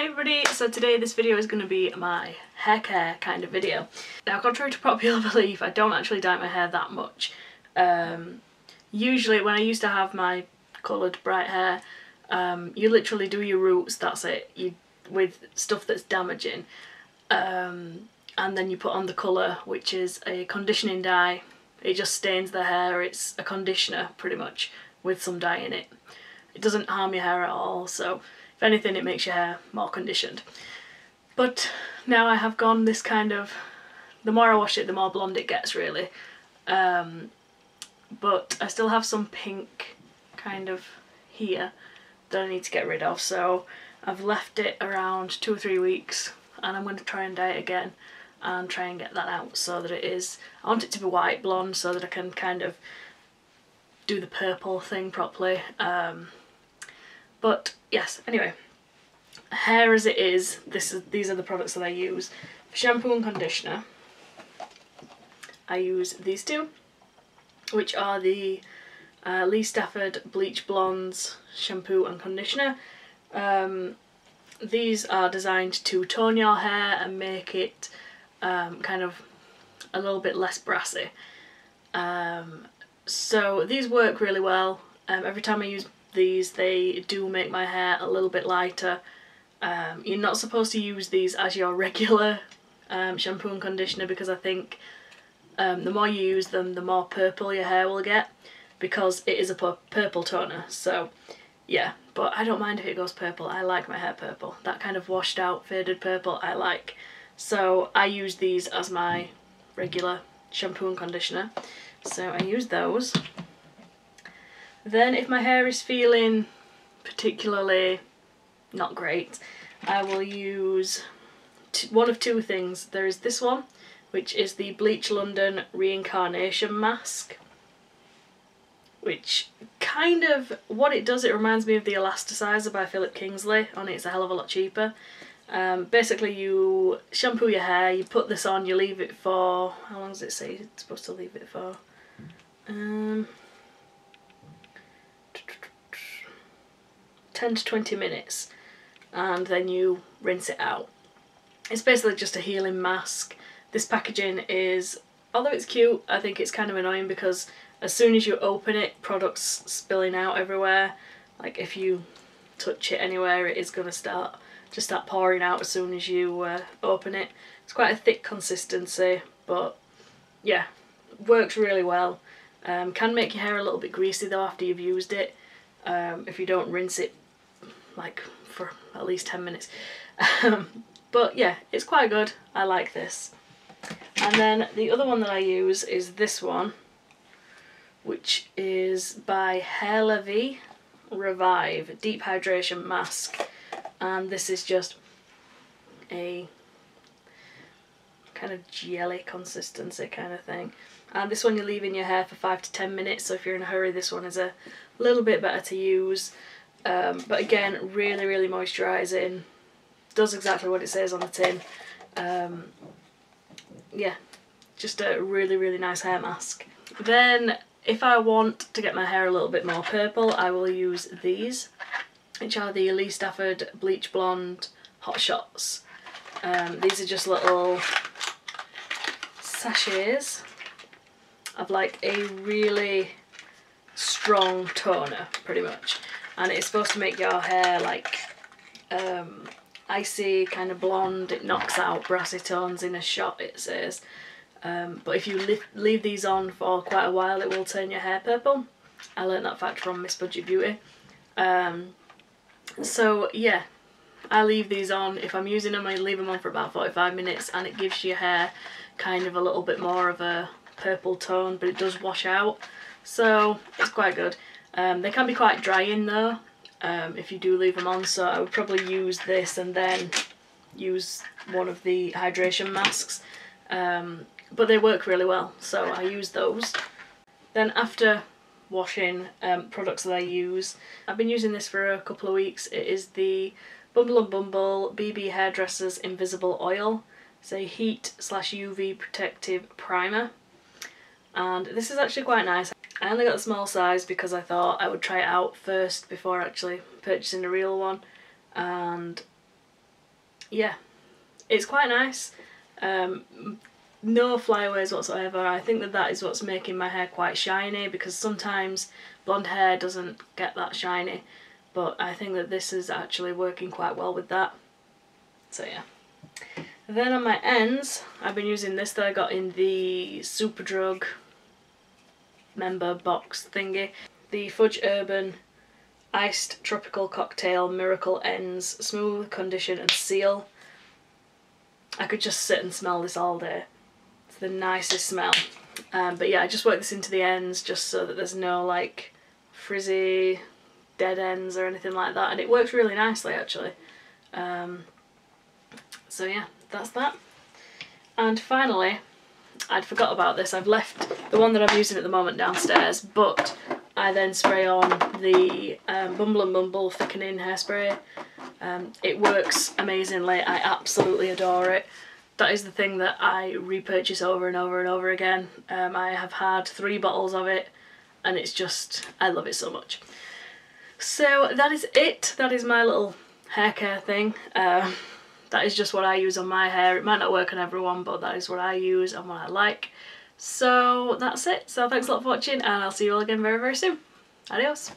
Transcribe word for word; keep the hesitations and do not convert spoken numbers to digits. Hey everybody, so today this video is going to be my hair care kind of video. Now, contrary to popular belief, I don't actually dye my hair that much. Um, usually when I used to have my coloured bright hair, um, you literally do your roots, that's it, you with stuff that's damaging. Um, and then you put on the colour, which is a conditioning dye. It just stains the hair, it's a conditioner pretty much, with some dye in it. It doesn't harm your hair at all, so if anything, it makes your hair more conditioned. But now I have gone this kind of, the more I wash it, the more blonde it gets, really. Um, but I still have some pink kind of here that I need to get rid of, so I've left it around two or three weeks and I'm going to try and dye it again and try and get that out so that it is, I want it to be white blonde so that I can kind of do the purple thing properly. Um, But yes, anyway, hair as it is, this is, these are the products that I use. For shampoo and conditioner, I use these two, which are the uh, Lee Stafford Bleach Blonde shampoo and conditioner. Um, these are designed to tone your hair and make it um, kind of a little bit less brassy. Um, so these work really well. Um, every time I use these, they do make my hair a little bit lighter. Um, you're not supposed to use these as your regular um, shampoo and conditioner because I think um, the more you use them, the more purple your hair will get because it is a pu purple toner. So yeah, but I don't mind if it goes purple. I like my hair purple. That kind of washed out, faded purple I like. So I use these as my regular shampoo and conditioner. So I use those. Then if my hair is feeling particularly not great, I will use t one of two things. There is this one, which is the Bleach London Reincarnation Mask, which kind of, what it does, it reminds me of the Elasticizer by Philip Kingsley, only it's a hell of a lot cheaper. Um, basically you shampoo your hair, you put this on, you leave it for, how long does it say it's supposed to leave it for? Um... ten to twenty minutes, and then you rinse it out. It's basically just a healing mask. This packaging is, although it's cute, I think it's kind of annoying because as soon as you open it, products spilling out everywhere. Like if you touch it anywhere, it is going to start just start pouring out as soon as you uh, open it. It's quite a thick consistency, but yeah, works really well. Um, can make your hair a little bit greasy though after you've used it, um, if you don't rinse it like for at least ten minutes. Um, but yeah, it's quite good. I like this. And then the other one that I use is this one, which is by Hair La Vie Revive Deep Hydration Mask, and this is just a kind of jelly consistency kind of thing, and this one you leave in your hair for five to ten minutes, so if you're in a hurry, this one is a little bit better to use. Um, but again, really really moisturising, does exactly what it says on the tin. Um, yeah, just a really really nice hair mask. Then if I want to get my hair a little bit more purple, I will use these, which are the Lee Stafford Bleach Blonde Hot Shots. Um, these are just little sachets of like a really strong toner pretty much, and it's supposed to make your hair like um, icy kind of blonde. It knocks out brassy tones in a shot, it says, um, but if you li leave these on for quite a while, it will turn your hair purple. I learned that fact from Miss Budgie Beauty. Um, so yeah, I leave these on. If I'm using them, I leave them on for about forty-five minutes, and it gives your hair kind of a little bit more of a purple tone, but it does wash out, so it's quite good. Um, they can be quite drying though, um, if you do leave them on, so I would probably use this and then use one of the hydration masks, um, but they work really well, so I use those. Then after washing, um, products that I use, I've been using this for a couple of weeks. It is the Bumble and Bumble B B Hairdresser's Invisible Oil. It's a heat slash U V protective primer, and this is actually quite nice. I only got a small size because I thought I would try it out first before actually purchasing a real one, and yeah, it's quite nice. Um, no flyaways whatsoever. I think that that is what's making my hair quite shiny, because sometimes blonde hair doesn't get that shiny, but I think that this is actually working quite well with that. So yeah. Then on my ends, I've been using this that I got in the Superdrug member box thingy. The Fudge Urban Iced Tropical Cocktail Miracle Ends Smooth Condition and Seal. I could just sit and smell this all day. It's the nicest smell. Um, but yeah, I just work this into the ends just so that there's no like frizzy dead ends or anything like that, and it works really nicely actually. Um, so yeah, that's that. And finally, I'd forgot about this. I've left the one that I'm using at the moment downstairs, but I then spray on the um, Bumble and Bumble thickening hairspray. Um, it works amazingly. I absolutely adore it. That is the thing that I repurchase over and over and over again. Um, I have had three bottles of it, and it's just, I love it so much. So that is it. That is my little hair care thing. Um, that is just what I use on my hair. It might not work on everyone, but that is what I use and what I like. So that's it. So thanks a lot for watching, and I'll see you all again very, very soon. Adios.